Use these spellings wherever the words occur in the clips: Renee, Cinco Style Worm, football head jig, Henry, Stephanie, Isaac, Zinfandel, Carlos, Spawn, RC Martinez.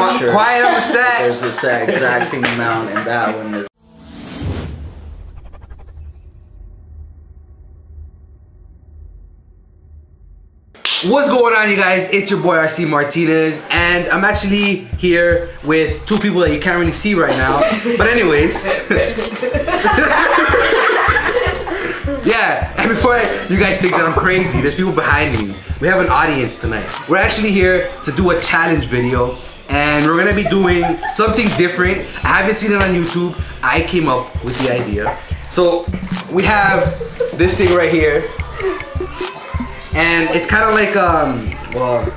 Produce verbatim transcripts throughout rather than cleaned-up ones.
Qu sure quiet on the set. There's the exact same amount in that one. Is What's going on, you guys? It's your boy R C Martinez, and I'm actually here with two people that you can't really see right now. But anyways, yeah. And before I, you guys think that I'm crazy, there's people behind me. We have an audience tonight. We're actually here to do a challenge video, and we're gonna be doing something different. I haven't seen it on YouTube. I came up with the idea. So we have this thing right here. And it's kind of like, um, well,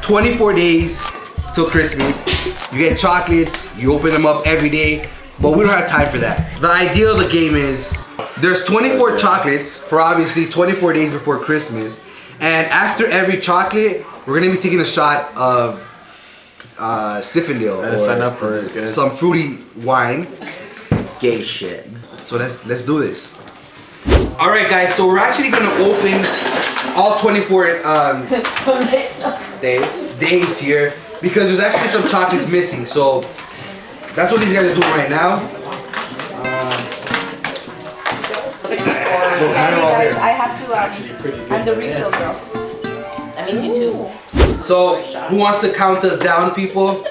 twenty-four days till Christmas. You get chocolates, you open them up every day, but we don't have time for that. The idea of the game is, there's twenty-four chocolates for obviously twenty-four days before Christmas. And after every chocolate, we're gonna be taking a shot of uh, Zinfandel or sign up for some fruity wine. Gay shit. So let's, let's do this. All right, guys, so we're actually gonna open all twenty-four um, days days here because there's actually some chocolates missing. So that's what these guys are doing right now. Uh, look, mine are all here. I have to, um, I'm the refill girl. I mean, you too. So who wants to count us down, people?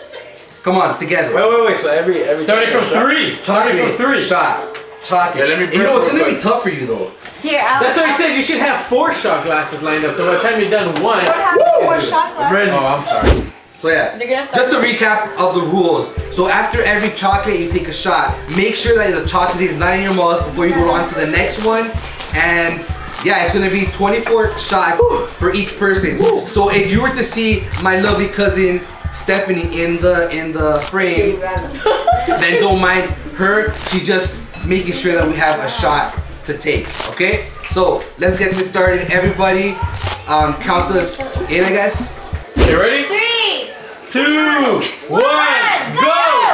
Come on, together. Wait, wait, wait, so every- every starting from three. Starting from three. Shot. Chocolate. Yeah, let me you know, it's going to be tough for you, though. Here, I'll That's what I said. You should have four shot glasses lined up, so by the time you're done one... Woo! Four shot glasses. Oh, I'm sorry. So, yeah. Just a recap of the rules. So, after every chocolate, you take a shot. Make sure that the chocolate is not in your mouth before you go on to the next one. And, yeah, it's going to be twenty-four shots Woo! For each person. Woo! So, if you were to see my lovely cousin, Stephanie, in the, in the frame, then don't mind her. She's just... making sure that we have a shot to take, okay? So, let's get this started, everybody. Um, count us in, I guess. You ready? Three, two, one, go!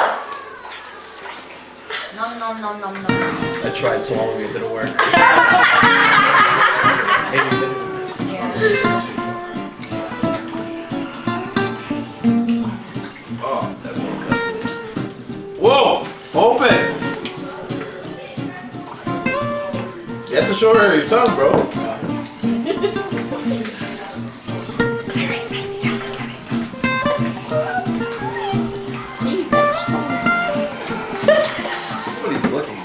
Nom, nom, nom, nom, nom. I tried so long, it didn't work. Oh, that smells good. Whoa, open! You have to show her your tongue, bro. Somebody's looking.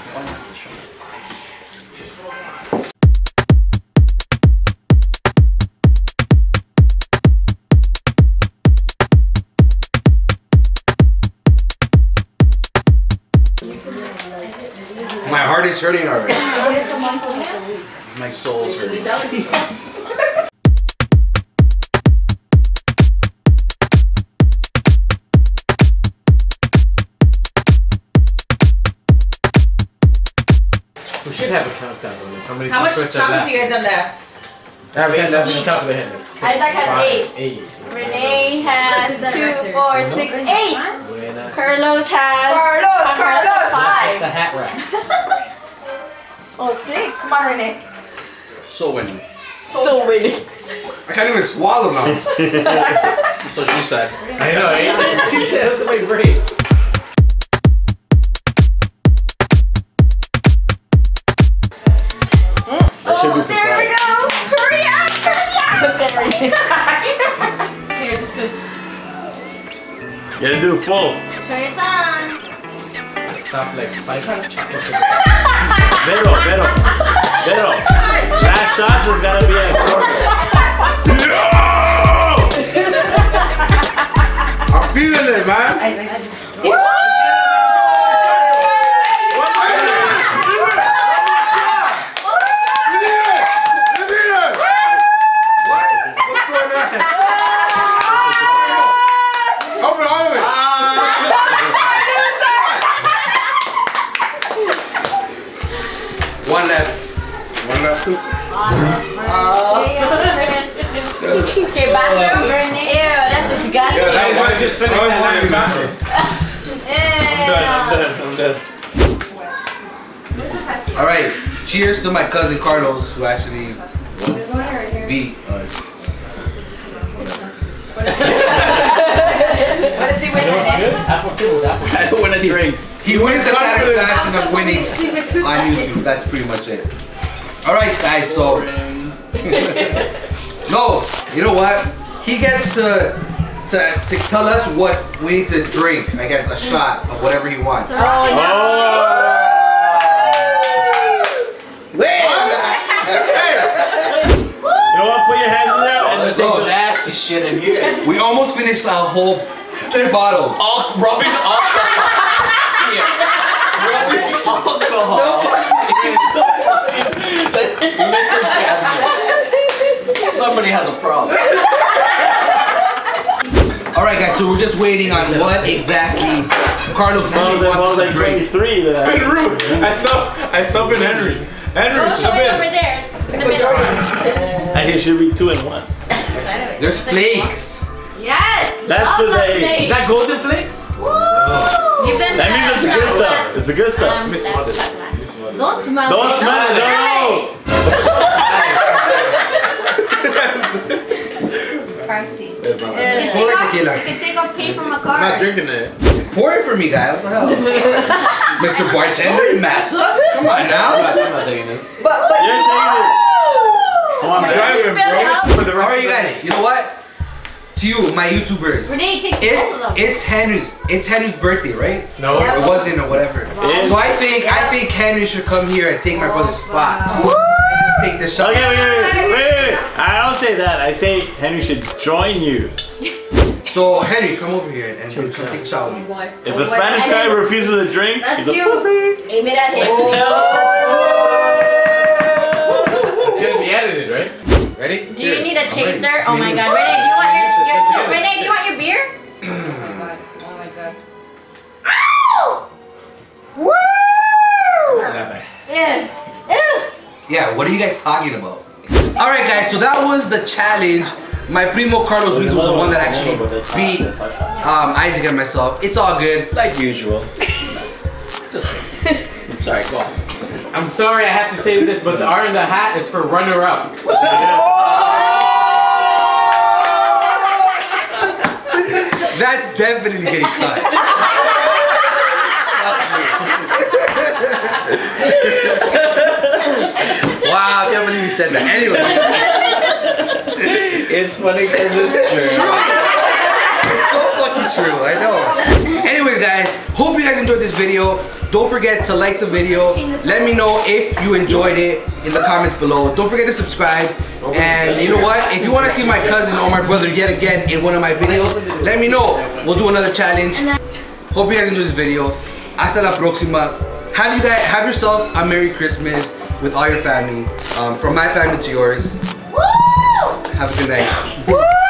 My heart is hurting already. My soul's hurting. We should have a countdown on it. How many How much chocolates do you guys have left? I have eight left on the top of the head. Isaac has five, eight. eight. Renee has two, four, six, eight. Carlos has... Carlos, Carlos, five. The hat rack. Oh, six. Come on, Renee. So winning. So winning. I can't even swallow now. That's what she said. I know, eh? She said that's my brain. Oh, there we go! Hurry up! Hurry up! You gotta do it full. Sure it's on. Stop like five times chocolate. Vero, Vero, Vero. Last shots is gonna be like four. No! I'm feeling it, man. Woo! One more shot! What? What's going on? Open all of it. Ah! One left. One left, too. Oh. Okay, bathroom. Ew, that's disgusting. Yeah, that was just finished. I'm done, I'm done, I'm done. All right, cheers to my cousin Carlos, who actually beat us. What is he winning? he, drinks. He wins the satisfaction of winning on YouTube. That's pretty much it. All right, guys. So no, you know what? He gets to to to tell us what we need to drink. I guess a shot of whatever he wants. Oh. Oh. So nasty shit in here. We almost finished our whole two bottles. All rubbing alcohol. Here. Rubbing alcohol. Liquor cabinet. Somebody has a problem. All right, guys. So we're just waiting on what exactly Carlos really wants to drink. Three. I sub. I sub in Henry. Henry, sub in. Over there. I think it should be two and one. There's flakes. Yes. That's the flakes. Is that golden flakes? Woo! Oh. You've been that means it's good stuff. It's a good stuff. Um, smell it. Smell it. Don't smell it. Don't smell it. No. Fancy. It's more like tequila. You can take a pee from a car. I'm not drinking it. Pour it for me, guy. What the hell? Mister Bartender, massa? Come on now. I'm not, I'm not taking this. But, but you're taking this. Come on, driving, bro. All right, you guys. You know what? To you, my YouTubers. Renee, take it's it's Henry's. It's Henry's birthday, right? No, yeah. It wasn't or whatever. Wow. So I think I think Henry should come here and take my brother's spot. Woo! And just take the shot. Okay, wait, wait, wait, wait. I don't say that. I say Henry should join you. So Henry, come over here and sure, come take a shot with me. If a Spanish guy refuses to drink, that's he's a you. Pussy. Aim it at him. Oh. It's gonna be edited, right? Ready? Do here. You need a chaser? Ready. Oh my God, Renee, do you want your, your Renee? Do you want your beer? Oh my God! Oh my God! Ow! Woo! Yeah. Yeah. What are you guys talking about? All right, guys. So that was the challenge. My primo Carlos Ruiz was the one that actually beat um, Isaac and myself. It's all good, like usual. Just sorry, go on. I'm sorry I have to say this, but the R in the hat is for runner-up. That's definitely getting cut. Wow, I can't believe you said that. Anyway. It's funny because it's true. It's so fucking true, I know. Anyways, guys, hope you guys enjoyed this video. Don't forget to like the video. Let me know if you enjoyed it in the comments below. Don't forget to subscribe. And you know what? If you want to see my cousin or my brother yet again in one of my videos, let me know. We'll do another challenge. Hope you guys enjoyed this video. Hasta la próxima. Have you guys have yourself a Merry Christmas with all your family. Um, from my family to yours. Have a good night.